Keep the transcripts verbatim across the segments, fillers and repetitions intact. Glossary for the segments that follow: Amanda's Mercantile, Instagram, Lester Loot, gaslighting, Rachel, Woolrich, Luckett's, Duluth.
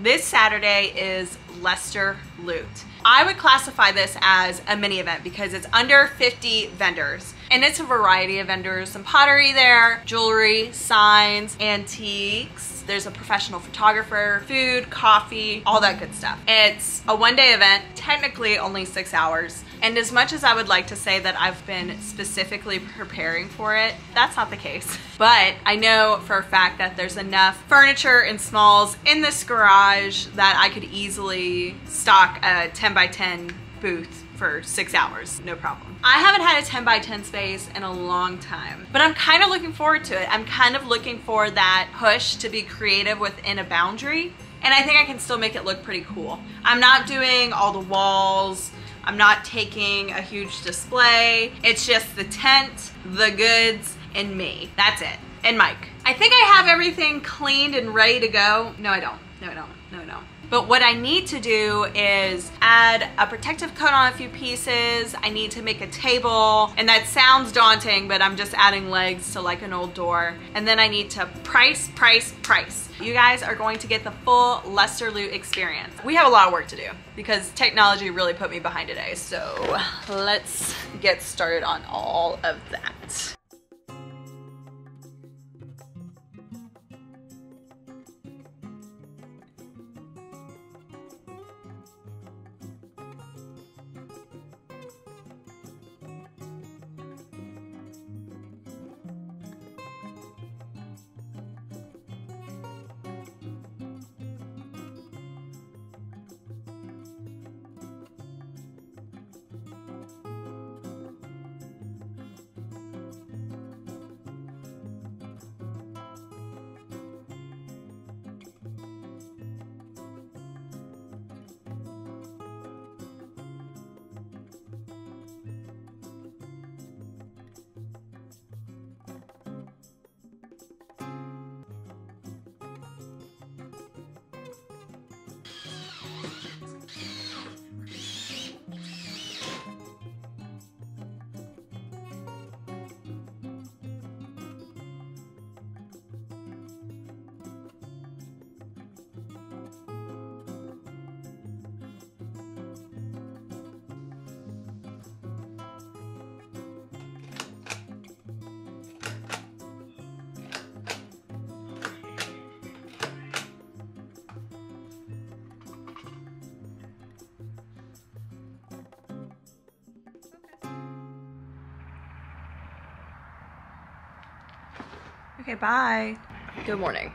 This Saturday is Lester Loot. I would classify this as a mini event because it's under fifty vendors. And it's a variety of vendors, some pottery there, jewelry, signs, antiques. There's a professional photographer, food, coffee, all that good stuff. It's a one-day event, technically only six hours. And as much as I would like to say that I've been specifically preparing for it, that's not the case. But I know for a fact that there's enough furniture and smalls in this garage that I could easily stock a ten by ten booth for six hours, no problem. I haven't had a ten by ten space in a long time, but I'm kind of looking forward to it. I'm kind of looking for that push to be creative within a boundary, and I think I can still make it look pretty cool. I'm not doing all the walls. I'm not taking a huge display. It's just the tent, the goods, and me. That's it, and Mike. I think I have everything cleaned and ready to go. No, I don't, no, I don't, no, I don't. But what I need to do is add a protective coat on a few pieces. I need to make a table, and that sounds daunting, but I'm just adding legs to like an old door. And then I need to price, price, price. You guys are going to get the full Lester Loot experience. We have a lot of work to do because technology really put me behind today. So let's get started on all of that. Okay, bye. Good morning.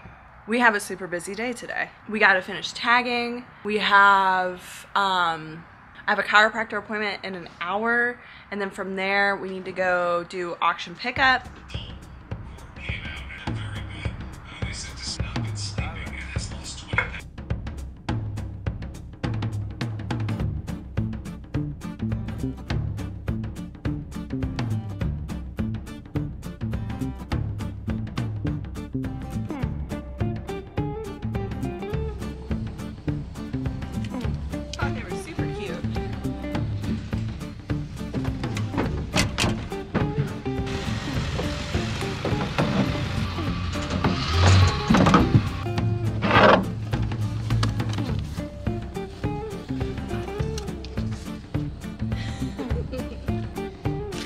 We have a super busy day today. We gotta finish tagging. We have, um, I have a chiropractor appointment in an hour, and then from there we need to go do auction pickup.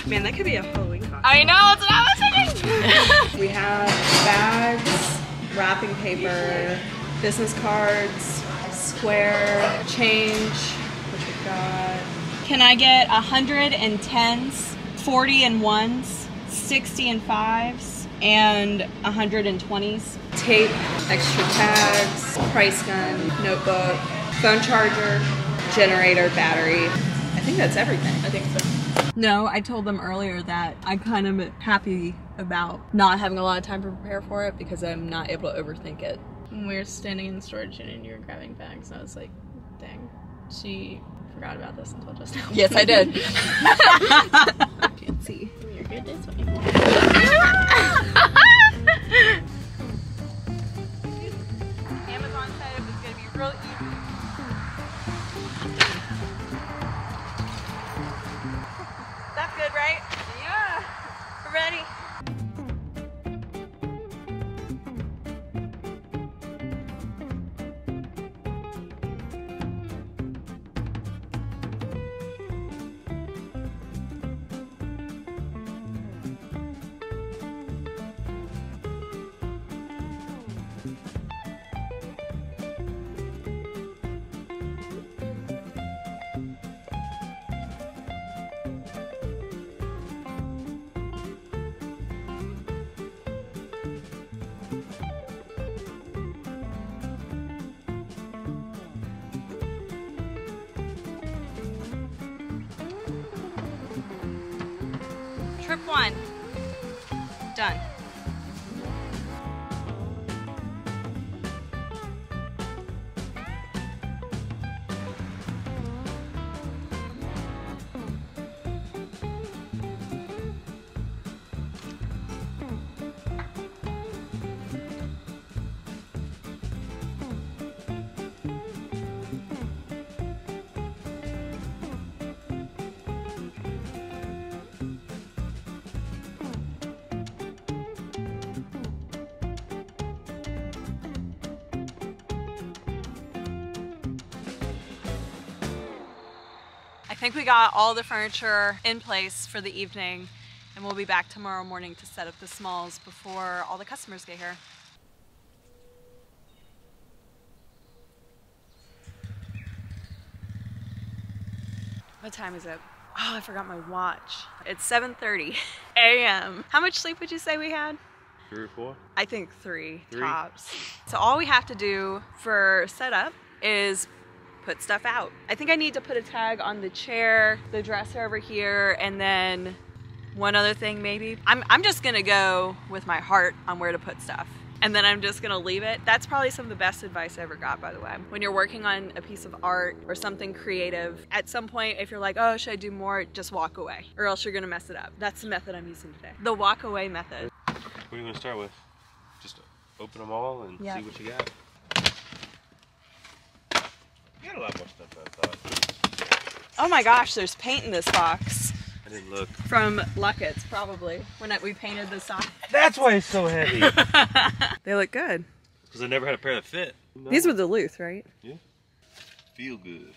Man, that could be a Halloween costume. I know, that's what I was thinking! We have bags, wrapping paper, business cards, square, change, which we got. Can I get one hundred and tens, forty and ones, sixty and fives, and one hundred and twenties? Tape, extra tags, price gun, notebook, phone charger, generator, battery. I think that's everything. I think so. No, I told them earlier that I kind of am happy about not having a lot of time to prepare for it because I'm not able to overthink it. When we were standing in the storage unit and you were grabbing bags, and I was like, dang, she forgot about this until just now. Yes, I did. I can't see. You're good this way. Trip one. Done. I think we got all the furniture in place for the evening, and we'll be back tomorrow morning to set up the smalls before all the customers get here. What time is it? Oh, I forgot my watch. It's seven thirty A M How much sleep would you say we had? Three or four? I think three, three. tops. So all we have to do for setup is put stuff out. I think I need to put a tag on the chair, the dresser over here, and then one other thing maybe. I'm, I'm just gonna go with my heart on where to put stuff, and then I'm just gonna leave it. That's probably some of the best advice I ever got, by the way. When you're working on a piece of art or something creative, at some point if you're like, oh, should I do more? Just walk away, or else you're gonna mess it up. That's the method I'm using today. The walk away method. What are you gonna start with? Just open them all and yep. See what you got. You got a lot more stuff than I thought. Oh my gosh, there's paint in this box. I didn't look. From Luckett's, probably, when we painted the side. That's why it's so heavy. They look good. Because I never had a pair that fit. No. These were Duluth, right? Yeah. Feel good.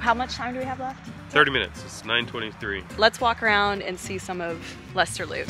How much time do we have left? thirty minutes, it's nine twenty-three. Let's walk around and see some of Lester Loot.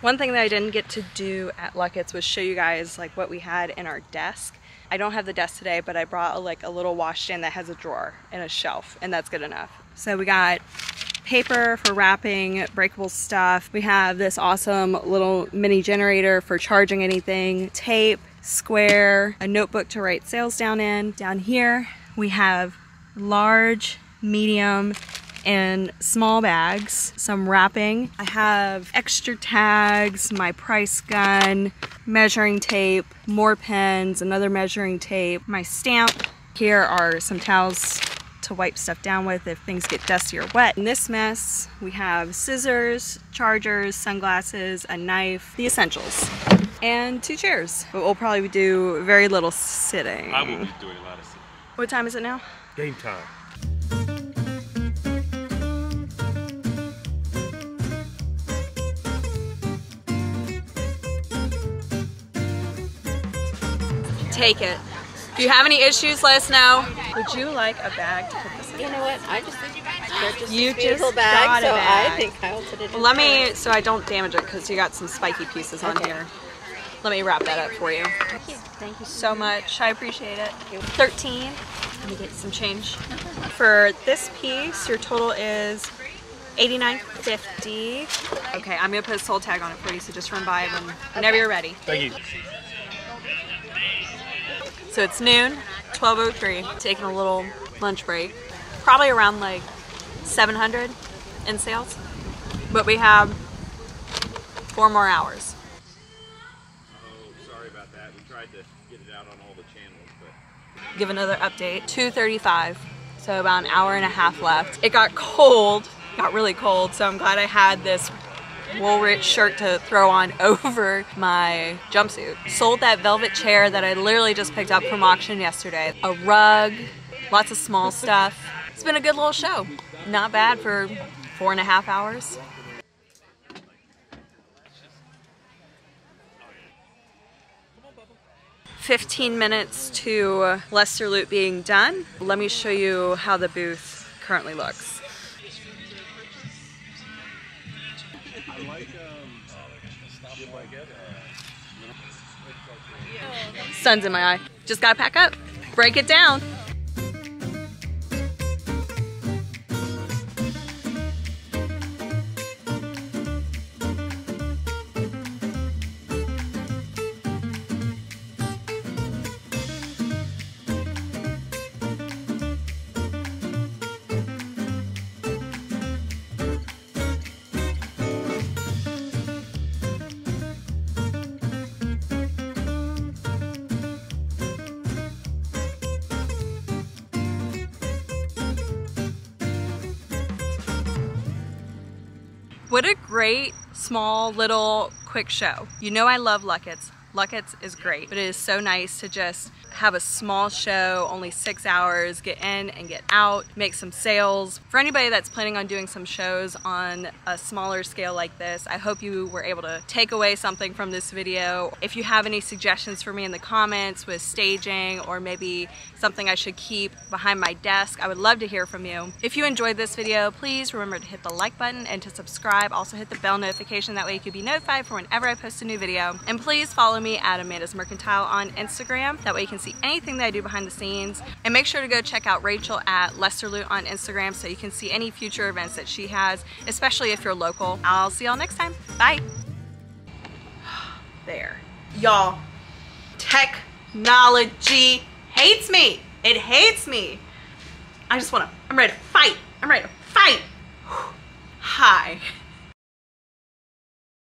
One thing that I didn't get to do at Luckett's was show you guys like what we had in our desk. I don't have the desk today, but I brought a, like a little wash stand that has a drawer and a shelf, and that's good enough. So we got paper for wrapping breakable stuff. We have this awesome little mini generator for charging anything, tape, square, a notebook to write sales down in. Down here we have large, medium, and small bags, some wrapping. I have extra tags, my price gun, measuring tape, more pens, another measuring tape, my stamp. Here are some towels to wipe stuff down with if things get dusty or wet. In this mess, we have scissors, chargers, sunglasses, a knife, the essentials, and two chairs. But we'll probably do very little sitting. I will be doing a lot of sitting. What time is it now? Game time. Take it. If you have any issues, let us know. Would you like a bag to put this in? You know what? I just purchased you this beautiful just bag, so bag. I think I'll put it in. Let me, so I don't damage it, because you got some spiky pieces on okay. here. Let me wrap that up for you. Thank you. Thank you so much. I appreciate it. thirteen. Let me get some change. For this piece, your total is eighty-nine fifty. Okay, I'm gonna put a sold tag on it for you, so just run by when, whenever okay. You're ready. Thank you. So it's noon, twelve oh three, taking a little lunch break. Probably around like seven hundred in sales, but we have four more hours. Oh, sorry about that. We tried to get it out on all the channels, but... Give another update, two thirty-five, so about an hour and a half left. It got cold, got really cold, so I'm glad I had this Woolrich shirt to throw on over my jumpsuit. Sold that velvet chair that I literally just picked up from auction yesterday. A rug, lots of small stuff. It's been a good little show. Not bad for four and a half hours. fifteen minutes to Lester Loot being done. Let me show you how the booth currently looks. I like, um, I get, uh, sun's in my eye. Just gotta pack up, break it down. What a great, small, little, quick show. You know I love Luckett's. Luckett's is great, but it is so nice to just have a small show, only six hours, get in and get out, make some sales. For anybody that's planning on doing some shows on a smaller scale like this, I hope you were able to take away something from this video. If you have any suggestions for me in the comments with staging or maybe something I should keep behind my desk, I would love to hear from you. If you enjoyed this video, please remember to hit the like button and to subscribe. Also hit the bell notification, that way you can be notified for whenever I post a new video. And please follow me at Amanda's Mercantile on Instagram, that way you can see anything that I do behind the scenes. And make sure to go check out Rachel at Lester Loot on Instagram so you can see any future events that she has, especially if you're local. I'll see y'all next time. Bye. There. Y'all, technology hates me. It hates me. I just wanna, I'm ready to fight. I'm ready to fight. Hi.